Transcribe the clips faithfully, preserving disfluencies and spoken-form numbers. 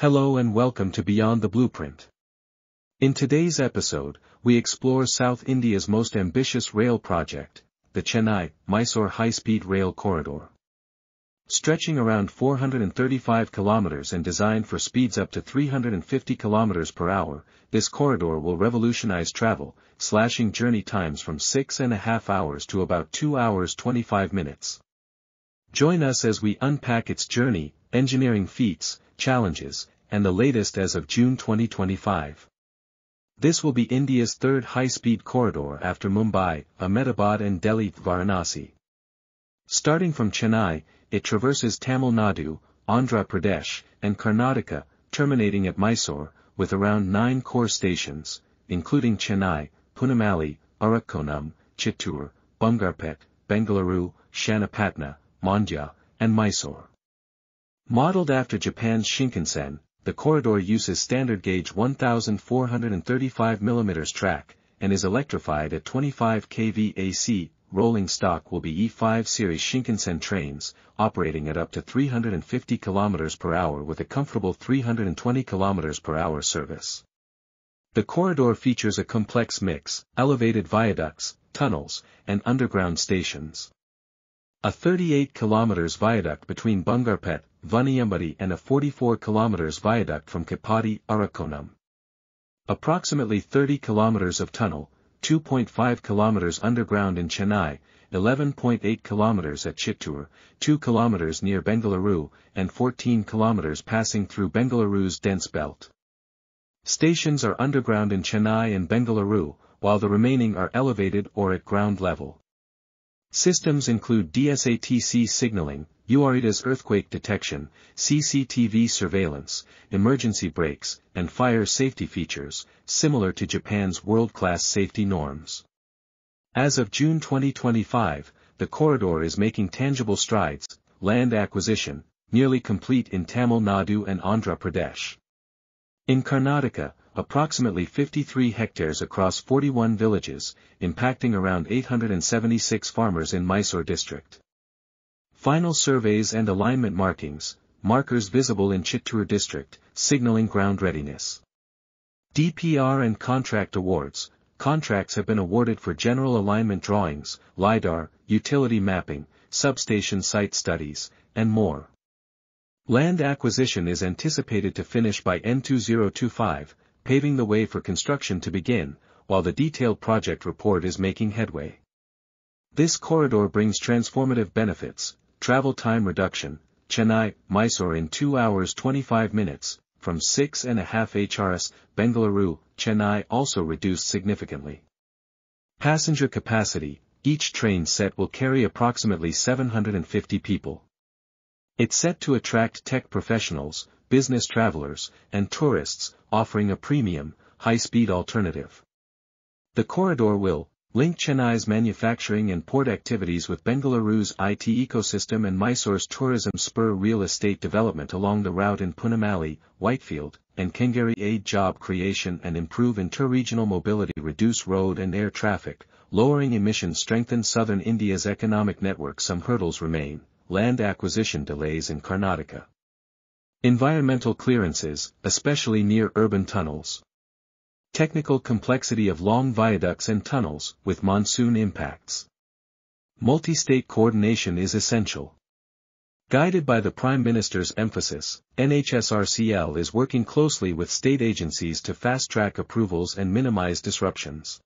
Hello and welcome to Beyond the Blueprint. In today's episode, we explore South India's most ambitious rail project, the Chennai-Mysore High-Speed Rail Corridor. Stretching around four hundred thirty-five kilometers and designed for speeds up to three hundred fifty kilometers per hour, this corridor will revolutionize travel, slashing journey times from six and a half hours to about two hours twenty-five minutes. Join us as we unpack its journey, engineering feats, challenges, and the latest as of June twenty twenty-five. This will be India's third high-speed corridor after Mumbai, Ahmedabad and Delhi-Varanasi. Starting from Chennai, it traverses Tamil Nadu, Andhra Pradesh, and Karnataka, terminating at Mysore, with around nine core stations, including Chennai, Punamalli, Arakkonam, Chittoor, Bangarpet, Bengaluru, Shanapatna, Mandya, and Mysore. Modeled after Japan's Shinkansen, the corridor uses standard gauge one thousand four hundred thirty-five millimeter track, and is electrified at twenty-five kilovolts A C. Rolling stock will be E five series Shinkansen trains, operating at up to three hundred fifty kilometers per hour with a comfortable three hundred twenty kilometers per hour service. The corridor features a complex mix, elevated viaducts, tunnels, and underground stations. A thirty-eight kilometers viaduct between Bangarpet, Vaniyambadi and a forty-four kilometers viaduct from Kapadi, Arakkonam. Approximately thirty kilometers of tunnel, two point five kilometers underground in Chennai, eleven point eight kilometers at Chittoor, two kilometers near Bengaluru, and fourteen kilometers passing through Bengaluru's dense belt. Stations are underground in Chennai and Bengaluru, while the remaining are elevated or at ground level. Systems include D S A T C signaling, U R I D A's earthquake detection, C C T V surveillance, emergency brakes, and fire safety features, similar to Japan's world-class safety norms. As of June twenty twenty-five, the corridor is making tangible strides, land acquisition, nearly complete in Tamil Nadu and Andhra Pradesh. In Karnataka, approximately fifty-three hectares across forty-one villages, impacting around eight hundred seventy-six farmers in Mysore district. Final surveys and alignment markings, markers visible in Chittoor district, signaling ground readiness. D P R and contract awards, contracts have been awarded for general alignment drawings, LIDAR, utility mapping, substation site studies, and more. Land acquisition is anticipated to finish by N two thousand twenty-five, paving the way for construction to begin, while the detailed project report is making headway. This corridor brings transformative benefits, travel time reduction, Chennai-Mysore in two hours twenty-five minutes, from six and a half hours, Bengaluru, Chennai also reduced significantly. Passenger capacity, each train set will carry approximately seven hundred fifty people. It's set to attract tech professionals, business travelers, and tourists, offering a premium, high-speed alternative. The corridor will link Chennai's manufacturing and port activities with Bengaluru's I T ecosystem and Mysore's tourism spur real estate development along the route in Punamalli, Whitefield, and Kengeri aid job creation and improve interregional mobility, reduce road and air traffic, lowering emissions, strengthen southern India's economic network. Some hurdles remain, land acquisition delays in Karnataka. Environmental clearances, especially near urban tunnels. Technical complexity of long viaducts and tunnels, with monsoon impacts. Multi-state coordination is essential. Guided by the Prime Minister's emphasis, N H S R C L is working closely with state agencies to fast-track approvals and minimize disruptions.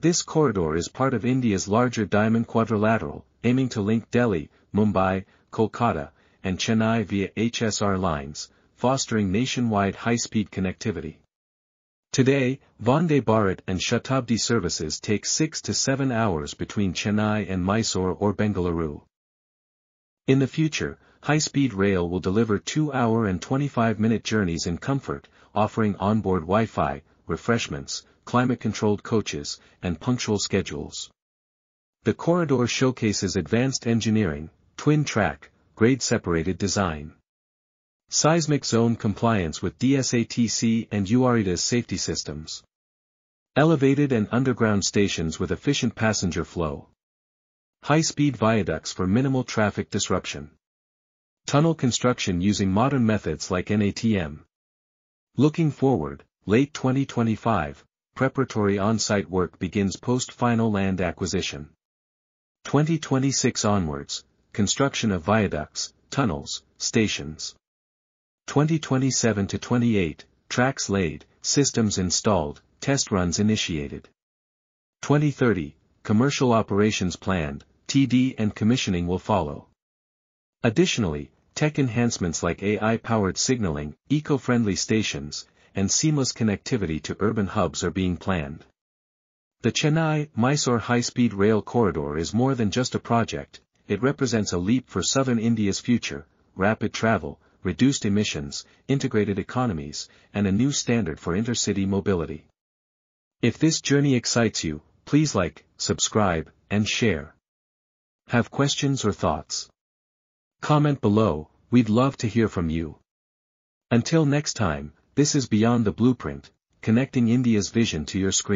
This corridor is part of India's larger Diamond Quadrilateral, aiming to link Delhi, Mumbai, Kolkata, and Chennai via H S R lines, fostering nationwide high-speed connectivity. Today, Vande Bharat and Shatabdi services take six to seven hours between Chennai and Mysore or Bengaluru. In the future, high-speed rail will deliver two hour and twenty-five minute journeys in comfort, offering onboard Wi-Fi, refreshments, climate-controlled coaches, and punctual schedules. The corridor showcases advanced engineering, twin-track, grade-separated design. Seismic zone compliance with D S A T C and U R I D A's safety systems. Elevated and underground stations with efficient passenger flow. High-speed viaducts for minimal traffic disruption. tunnel construction using modern methods like N A T M. Looking forward, late twenty twenty-five, preparatory on-site work begins post-final land acquisition. twenty twenty-six onwards, construction of viaducts, tunnels, stations. twenty twenty-seven to twenty-eight, tracks laid, systems installed, test runs initiated. twenty thirty, commercial operations planned, T D and commissioning will follow. Additionally, tech enhancements like A I-powered signaling, eco-friendly stations, and seamless connectivity to urban hubs are being planned. The Chennai-Mysore High-Speed Rail Corridor is more than just a project, it represents a leap for southern India's future, rapid travel, reduced emissions, integrated economies, and a new standard for intercity mobility. If this journey excites you, please like, subscribe, and share. Have questions or thoughts? Comment below, we'd love to hear from you. Until next time, this is Beyond the Blueprint, connecting India's vision to your screen.